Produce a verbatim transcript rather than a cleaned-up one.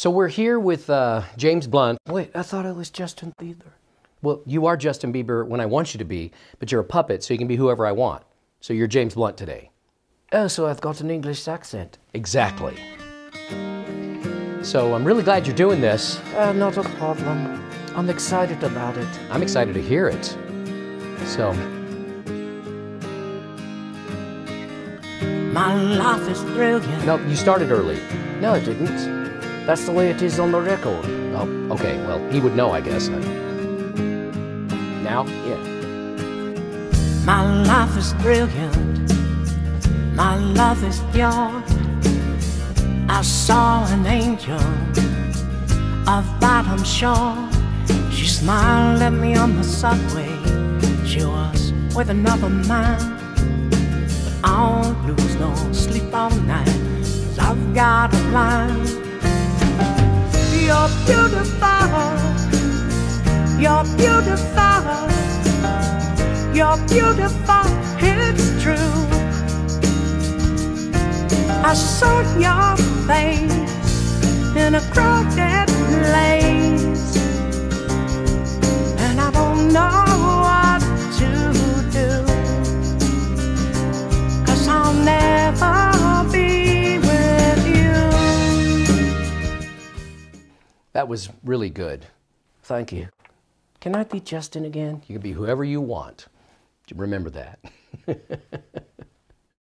So we're here with uh, James Blunt. Wait, I thought I was Justin Bieber. Well, you are Justin Bieber when I want you to be, but you're a puppet, so you can be whoever I want. So you're James Blunt today. Oh, so I've got an English accent. Exactly. So I'm really glad you're doing this. Uh, not a problem. I'm excited about it. I'm excited to hear it. So. My life is brilliant. No, you started early. No, it didn't. That's the way it is on the record. Oh, okay. Well, he would know, I guess. I... Now? Yeah. My life is brilliant. My love is pure. I saw an angel, of that I'm sure. She smiled at me on the subway. She was with another man. But all blues, no sleep all night, 'cause I've got a plan. You're beautiful. You're beautiful. You're beautiful. It's true. I saw your face in a crowded place, and I don't know what to do, 'cause I'll never be with you. That was really good. Thank you. Can I be Justin again? You can be whoever you want. Remember that.